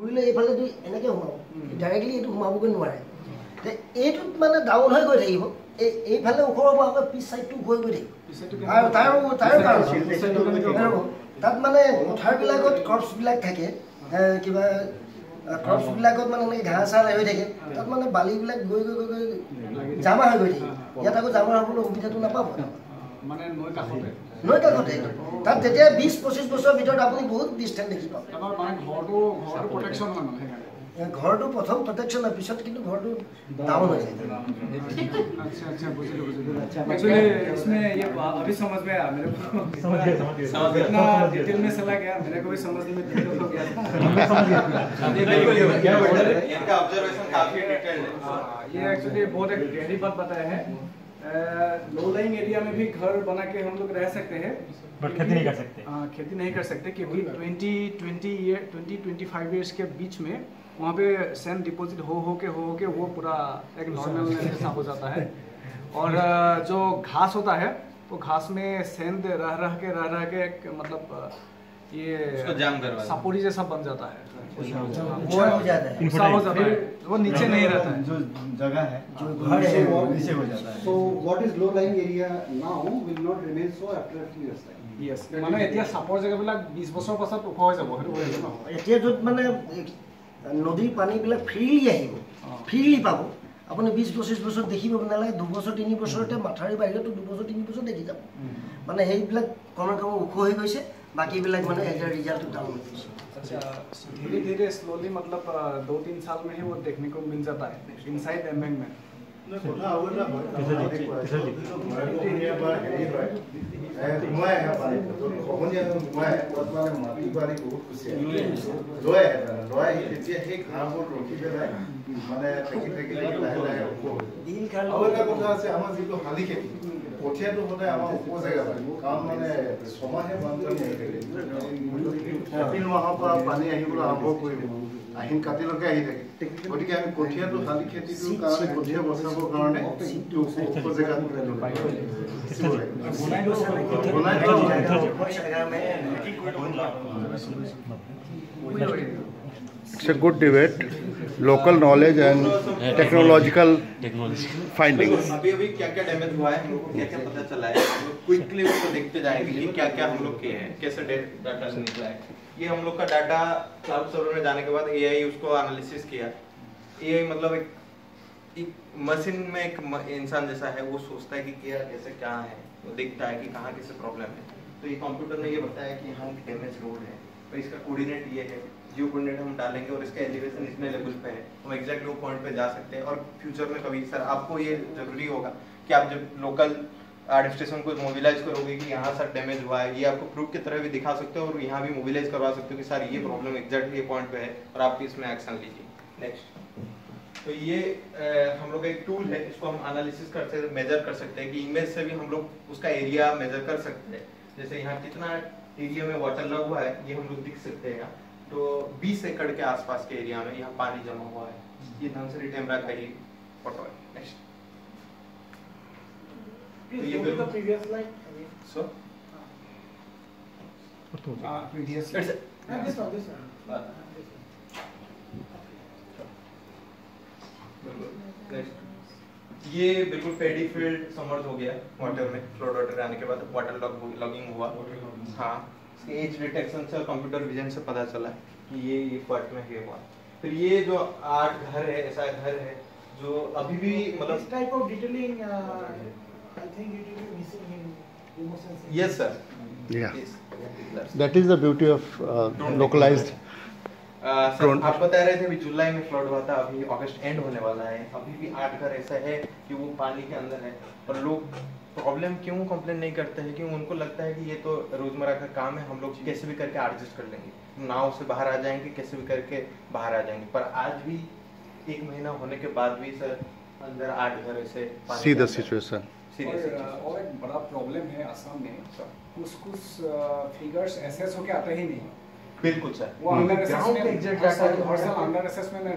ঘুরিলে এইফালে তুই এনেকে সোমাব, ডাইৰেক্টলি এইটো সোমাবগৈ নোৱাৰে। এইটোত মানে ডাউন হৈ গৈ থাকিব, এইফালে ওখৰ পৰা আকৌ পিছ চাইডটো গৈ গৈ থাকিব। আৰু তাৰ তাত মানে পথাৰবিলাকত ক্ৰপছবিলাক থাকে, কিবা ক্ৰপছবিলাকত মানে এনেকৈ ঘাঁহ চাহ হৈ থাকে, তাত মানে বালিবিলাক গৈ গৈ গৈ গৈ জামা হৈ গৈ থাকিব। ইয়াত আকৌ জামা হ'বলৈ সুবিধাটো নাপাব। মানে নৈ কাষতে তাত যেতিয়া ২০-২৫ বছৰৰ ভিতৰত আপুনি বহুত ডিষ্টেঞ্চ দেখি পাব। ঘৰটো প্ৰথম প্ৰটেকশ্যন হয়, পিছত কিন্তু ঘৰটো ডাউন হৈ যায়। लो लाइंग एरिया में भी घर बना के हम लोग रह सकते हैं, बट खेती नहीं कर सकते। खेती नहीं कर सकते क्योंकि 20-25 ईयर्स के बीच में वहाँ पे सेम डिपॉजिट हो के वो पूरा एक नॉर्मल जैसा हो जाता है। और जो घास होता है तो घास में सेंध रह के एक मतलब ये सापोरी जैसा बन जाता है, वो नीचे नहीं रहता है। जो जगह है जो घर है वो नीचे हो जाता है। So what is low lying area now will not remain so after few years. Yes, মানে এতিয়া সাপৰ জেগাবিলাক 20 বছৰ পাছত ওখ হৈ যাব। এতিয়া যত মানে নদীৰ পানীবিলাক ফ্ৰীলি আহিব, ফ্ৰীলি পাব। আপুনি 20-25 বছৰ দেখিব নালাগে, 2 বছৰ 3 বছৰতে মাথাৰি বাহিৰতো 2 বছৰ 3 বছৰ দেখি যাব। মানে এইবিলাক কম ওখ হৈ গৈছে, বাকীবিলাক মানে এটা ৰিজাল্ট ডাউন হৈ গৈছে। अच्छा, धीरे धीरे स्लोली मतलब 2-3 साल में ही वो देखने को मिल जाता है इनसाइड एमएन में। কঠিয়াটো হতে আমাৰ উপজেগা পাৰি, কাৰণ মানে সমাহে বানপানী আহি থাকে। এপ্ৰিল মাহৰ পৰা পানী আহিবলৈ আৰম্ভ কৰিব, আহিন কাটিলৈকে আহি থাকে। গতিকে আমি কঠিয়াটো শালি খেতিটোৰ কাৰণে কঠিয়া বচাবৰ কাৰণে উপজেগাত It's a good debate, local knowledge and technological findings. अभी क्या-क्या damage हुआ है, हमको क्या-क्या पता चला है, quickly उसको देखते जाएंगे क्या-क्या हम लोग के हैं, कैसे डाटा निकला है। ये हम लोग का डाटा क्लाउड सर्वर में जाने के बाद AI उसको एनालिसिस किया। AI मतलब एक मशीन में एक इंसान जैसा है, वो सोचता है कि क्या कैसे क्या है, वो देखता है कि कहाँ कैसे प्रॉब्लम है। तो ये कंप्यूटर ने ये बताया कि यहाँ डैमेज रोड है और इसका कोऑर्डिनेट ये है, जियो कोऑर्डिनेट हम डालेंगे और इसका एलिवेशन इतने लेवल पे है, हम एग्जैक्ट वो पॉइंट पे जा सकते हैं। और फ्यूचर में कभी सर आपको ये जरूरी होगा कि आप जब लोकल एडमिनिस्ट्रेशन को मोबिलाइज करोगे कि यहाँ सर डैमेज हुआ है, ये आपको प्रूफ की तरह भी दिखा सकते हो और यहाँ भी मोबिलाइज करवा सकते हो कि सर ये प्रॉब्लम एग्जैक्ट ये पॉइंट पे है और आप इसमें एक्शन लीजिए। नेक्स्ट, तो ये हम लोग एक टूल है, इसको हम एनालिसिस करते हैं, मेजर कर सकते हैं कि इमेज से भी हम लोग उसका एरिया मेजर कर सकते हैं। जैसे यहाँ कितना एरिया में वाटर लगा हुआ है ये हम लोग दिख सकते हैं। तो 20 एकड़ के आसपास के एरिया में यहाँ पानी जमा हुआ है, ये नर्सरी कैमरा का ही फोटो है। नेक्स्ट, ये बिल्कुल पेडी फील्ड समर्थ हो गया वाटर में, फ्लोड वाटर आने के बाद वाटर लॉगिंग हुआ। हाँ, एज डिटेक्शन से कंप्यूटर विजन से पता चला कि ये पार्ट में है हुआ। फिर ये जो 8 घर है, ऐसा घर है जो अभी भी मतलब इस type of detailing I think it is missing in emotions. Yes sir, या that is the beauty of localised. Sir आप बता रहे थे अभी जुलाई में फ्लड हुआ था, अभी अगस्त एंड होने वाला है, अभी भी 8 घर ऐसा है कि वो पानी के अंदर है। और लोग प्रॉब्लम क्यों कंप्लेन नहीं करते हैं, क्योंकि उनको लगता है कि ये तो रोजमर्रा का काम है, हम लोग कैसे भी करके एडजस्ट कर लेंगे, नाव से बाहर आ जाएंगे, कैसे भी करके बाहर आ जाएंगे। पर आज भी 1 महीना होने के बाद भी सर अंदर 8 घर ऐसे पानी का सिचुएशन। और एक बड़ा प्रॉब्लम है असम में, कुछ फिगर्स एसेस होके आते ही नहीं। बिल्कुल सर, वो अंडर असेसमेंट में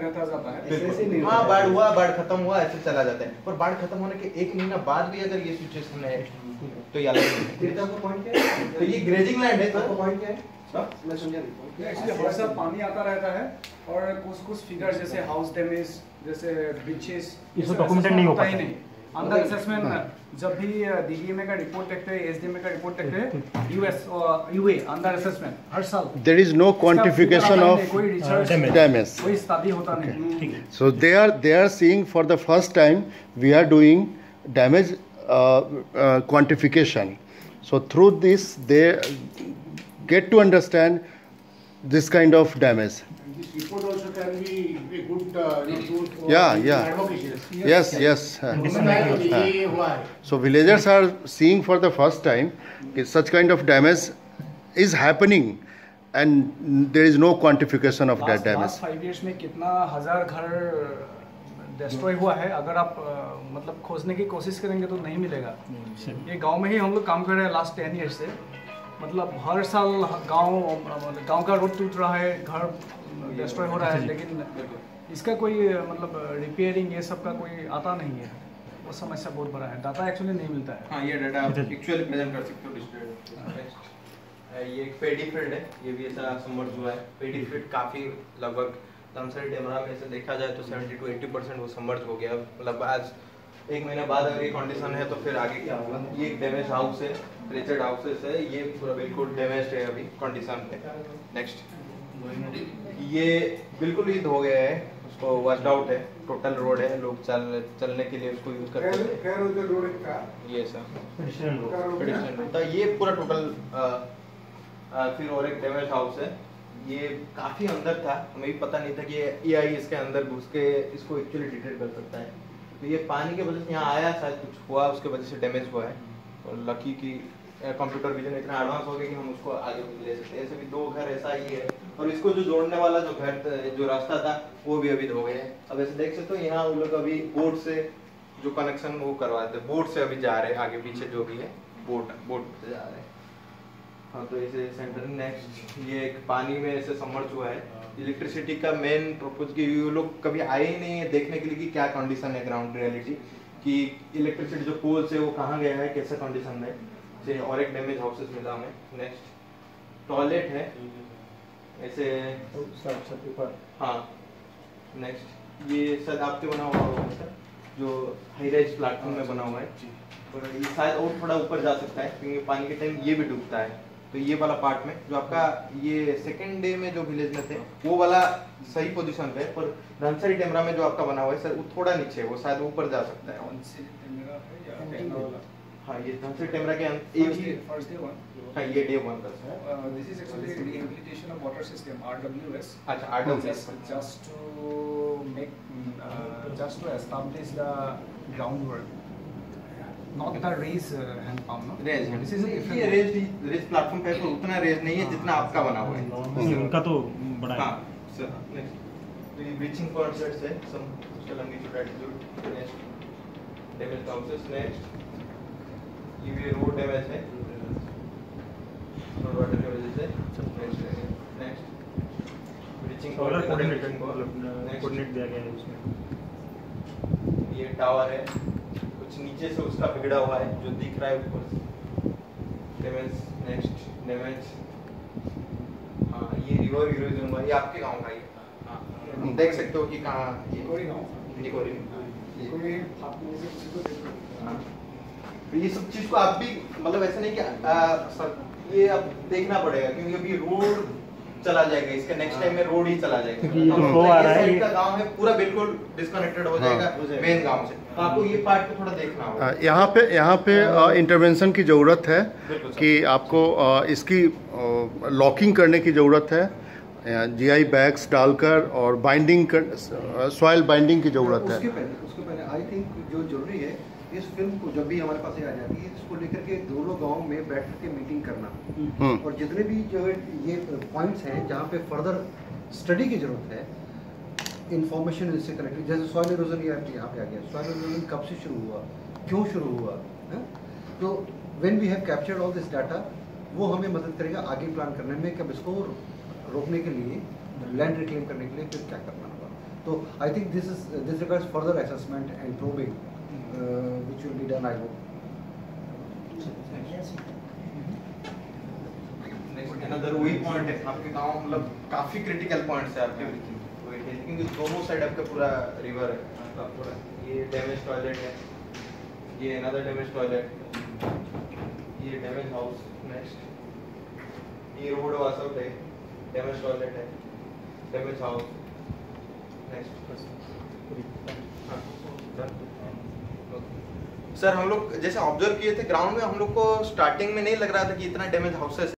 रहता जाता है। हाँ, बाढ़ हुआ, बाढ़ खत्म हुआ, ऐसे चला जाता है। पर बाढ़ खत्म होने के 1 महीना बाद भी अगर ये सिचुएशन है तो ये ग्रेजिंग लैंड है। मैं समझा नहीं। एक्चुअली हर साल पानी आता रहता है और कुछ कुछ फिगर जैसे हाउस डैमेज जैसे ब्रिचेस डॉक्यूमेंटेड नहीं होता ही नहीं अंदर असेसमेंट। जब भी डीडीएमए का रिपोर्ट देखते हैं, एसडीएमए का रिपोर्ट देखते हैं, यूएस यूए अंदर असेसमेंट हर साल there is no quantification of damage, कोई स्टडी होता नहीं। So they are seeing for the first time we are doing damage quantification. So through this they get to understand this kind of damage. And this report also can be a good tool for advocates. Yes. So villagers are seeing for the first time that such kind of damage is happening. And there is no quantification of that damage. Last 5 years में कितना हजार घर destroy हुआ है, अगर आप मतलब खोजने की कोशिश करेंगे तो नहीं मिलेगा। ये गांव में ही हम लोग काम कर रहे हैं लास्ट 10 ईयर से, मतलब हर साल गांव का रोड टूट रहा है, घर डिस्ट्रॉय हो रहा है, लेकिन इसका कोई मतलब रिपेयरिंग ये सब का कोई आता नहीं है। वो समस्या बहुत बड़ा है, डाटा एक्चुअली नहीं मिलता है। हाँ, ये डाटा एक्चुअली मेजर कर सकते हो डिस्प्ले। ये एक पेडी फील्ड है, ये भी ऐसा समर्ज हुआ है। पेडी फील्ड काफ़ी लगभग तमसर डेमरा में ऐसे देखा जाए तो 70 to 80% वो समर्थ हो गया। मतलब आज एक महीने बाद अगर ये कंडीशन है तो फिर आगे क्या होगा। ये एक डैमेज हाउस है, रेचेड हाउसेस है, ये पूरा बिल्कुल डैमेज है अभी कंडीशन पे। नेक्स्ट ये बिल्कुल ईद हो गया है, उसको वॉश्ड आउट है, टोटल रोड है, लोग चलने के लिए उसको यूज करते हैं। ये पूरा टोटल फिर और एक डैमेज हाउस है, ये काफी अंदर था, हमें भी पता नहीं था कि एआई इसके अंदर घुस के इसको एक्चुअली डिटेक्ट कर सकता है। तो ये पानी के वजह से यहाँ आया, शायद कुछ हुआ उसके वजह से डैमेज हुआ है। और लकी की कंप्यूटर विजन इतना एडवांस हो गया कि हम उसको आगे ले सकते हैं। ऐसे भी 2 घर ऐसा ही है और इसको जो जोड़ने वाला जो घर जो रास्ता था वो भी अभी धो गए हैं। अब ऐसे देख सकते हो यहाँ उन लोग अभी बोर्ड से जो कनेक्शन वो करवाते हैं, बोर्ड से अभी जा रहे हैं, आगे पीछे जो भी है बोर्ड से जा रहे हैं। हाँ, तो ऐसे सेंटर। नेक्स्ट ये एक पानी में ऐसे समर्ज हुआ है। इलेक्ट्रिसिटी का मेन प्रपोज कि ये लोग कभी आए ही नहीं है देखने के लिए कि क्या कंडीशन है, ग्राउंड रियलिटी कि इलेक्ट्रिसिटी जो पोल से वो कहाँ गया है, कैसा कंडीशन में। जैसे और एक डैमेज हाउसेस मिला हमें। नेक्स्ट टॉयलेट है ऐसे ऊपर। हाँ, नेक्स्ट ये शायद आपके बना हुआ होगा सर, जो हाई राइज प्लेटफॉर्म में बना हुआ है, और ये शायद और थोड़ा ऊपर जा सकता है क्योंकि पानी के टाइम ये भी डूबता है। तो ये वाला पार्ट में जो आपका ये 2nd डे में जो विलेज में थे वो वाला सही पोजीशन पे, पर धनसरी डेमरा में जो आपका बना हुआ है सर वो थोड़ा नीचे, वो शायद ऊपर जा सकता है। धनसरी डेमरा है या वाला? हाँ, ये धनसरी डेमरा के फर्स्ट डे 1। हाँ, ये डे 1 का sir. This is actually rehabilitation of water system RWS। अच्छा, RWS just to establish the ground work, not the raise hand pump, no? Raise hand. This is a different. ये raise platform पे तो उतना raise नहीं है जितना आपका बना हुआ है। उनका तो बड़ा है। हाँ सर। तो ये breaching concepts है, some challenging attitude, next damage houses, next ये भी road damage है, road water damage है, next breaching coordinate दिया गया है उसमें। ये tower है, नीचे से उसका बिगड़ा हुआ है जो दिख रहा है ऊपर से डैमेज। Next damage. हाँ, ये रिवर इरोजन हुआ, ये आपके गांव का ही। हाँ, देख सकते हो कि कहाँ ये सब चीज को आप भी मतलब ऐसा नहीं कि ये आप देखना पड़ेगा क्योंकि अभी रोड चला जाएगा, इसके नेक्स्ट टाइम में रोड ही चला जाएगा। तो आ रहा है गांव है पूरा बिल्कुल डिस्कनेक्टेड हो जाएगा मेन गांव से। आपको ये पार्ट को थोड़ा देखना होगा। यहाँ पे इंटरवेंशन की ज़रूरत है कि आपको इसकी लॉकिंग करने की ज़रूरत है, जीआई बैग्स डालकर और बाइंडिंग सॉइल बाइंडिंग की ज़रूरत है। उसके पहले आई थिंक जो जरूरी है इस फिल्म को जब भी हमारे पास आ जाती है इसको लेकर के दोनों गांव में बैठ के मीटिंग करना और जितने भी जो ये पॉइंट्स हैं जहाँ पे फर्दर स्टडी की ज़रूरत है, इन्फॉर्मेशन इससे कनेक्टेड, जैसे सॉइल इरोजन यहाँ पे आ गया। सॉइल इरोजन कब से शुरू हुआ, क्यों शुरू हुआ है, तो when we have captured all this data वो हमें मदद करेगा आगे प्लान करने में कि अब इसको रोकने के लिए, लैंड रिक्लेम करने के लिए फिर क्या करना होगा। तो I think this requires further assessment and probing which will be done I hope. Another वही पॉइंट है आपके गांव, मतलब काफी क्रिटिकल पॉइंट्स है आपके विलेज, क्योंकि दोनों साइड आपका पूरा रिवर है, मतलब पूरा ये डैमेज टॉयलेट है, ये अनदर डैमेज टॉयलेट, ये डैमेज हाउस, नेक्स्ट ये रोड वास आउट है, डैमेज टॉयलेट है, डैमेज हाउस, नेक्स्ट। हां सर, हम लोग जैसे ऑब्जर्व किए थे ग्राउंड में, हम लोग को स्टार्टिंग में नहीं लग रहा था कि इतना डैमेज हाउसेस